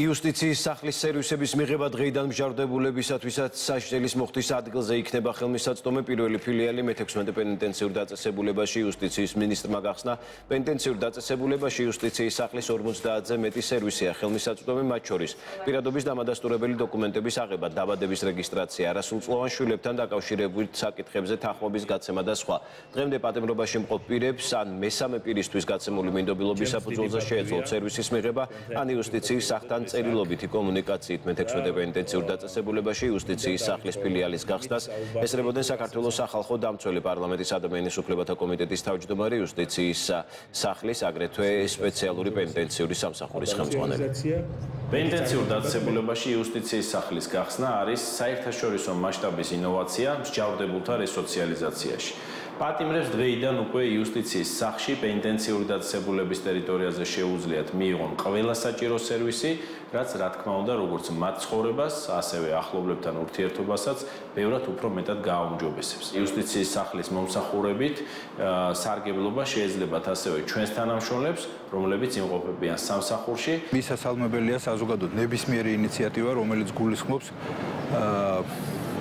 იუსტიციის სახლის სერვისების მიღება დღეიდან მსჯავრდებულებისათვისაც საშჯელის მოხდის ადგილზე იქნება ხელმისაწვდომი პირველი ფილიალი მე-16 პენიტენციურ დაწესებულებაში იუსტიციის მინისტრმა გახსნა პენიტენციურ დაწესებულებაში იუსტიციის სახლის 50-ზე მეტი სერვისია ხელმისაწვდომი მათ შორის პირადობის დამადასტურებელი დოკუმენტების აღება დაბადების რეგისტრაცია არასრულწლოვან შვილებთან დაკავშირებით საკითხებზე თანხმობის გაცემა და სხვა დღემდე პატიმრობაში მყოფ პირებს ან მესამე პირისთვის გაცემული მინდობილობის საფუძველზე შეეძლოთ სერვისის მიღება ან იუსტიციის თან წერილობითი კომუნიკაციით მე-16 პენიტენციურ დაწესებულებაში იუსტიციის სახლის ფილიალის გახსნას ესწრებოდნენ საქართველოს სახალხო დამცველი პარლამენტის ადამიანის უფლებათა კომიტეტის თავმჯდომარე იუსტიციის სახლის აგრეთვე სპეციალური პენიტენციური სამსახურის ხელმძღვანელი. Პენიტენციურ დაწესებულებაში იუსტიციის სახლის გახსნა არის საერთაშორისო მასშტაბის ინოვაცია მსჯავრდებულთა რესოციალიზაციაში. პატიმრებს დღეიდან უკვე იუსტიციის სახლში პენიტენციური დაწესებულების ტერიტორიაზე შეუძლიათ მიიღონ ყველა საჭირო სერვისი, რაც რა თქმა უნდა როგორც მათ ცხოვრებას, ასევე ახლობლებთან ურთიერთობასაც ბევრად უფრო მეტად გააუმჯობესებს. იუსტიციის სახლის მომსახურებით სარგებლობა შეეძლებათ ასევე ჩვენს თანამშრომლებს, რომლებიც იმყოფებიან სამსახურში. მისასალმებელია საზოგადოებრივ ნებისმიერი ინიციატივა, რომელიც გულისხმობს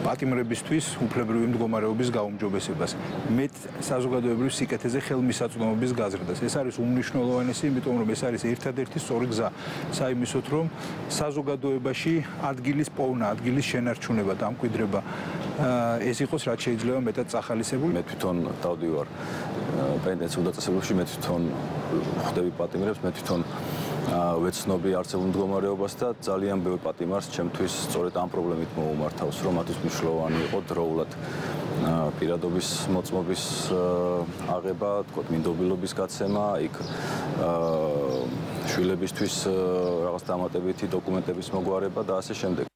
პატიმრებისთვის უფლებრივი მდგომარეობის გაუმჯობესებას, მეტ საზოგადოებრივ სიკეთეზე ხელმისაწვდომობის გაზრდას. ეს არის უმნიშვნელოვანესი, იმიტომ რომ ეს არის ერთადერთი სწორი გზა, საიმისოთ რომ საზოგადოებაში ადგილის პოვნა, ადგილის შენარჩუნება, დამკვიდრება ეს იყოს რაც შეიძლება მეტად წახალისებული. მე თვითონ დავდივარ პენიტენციურ დაწესებულებში, მე თვითონ ხვდები პატიმრებს, მე თვითონ ვეცნობი არსებულ მდგომარეობას და ძალიან ბევრ პატიმარს ჩემთვის სწორედ ამ პრობლემით მოუმართავს, რომ მათთვის მნიშვნელოვანი იყო დროულად პირადობის მოწმობის აღება, თქვათ მინდობილობის გაცემა, იქ შვილებისთვის რაღაც დამატებითი დოკუმენტების მოგვარება და ასე შემდეგ.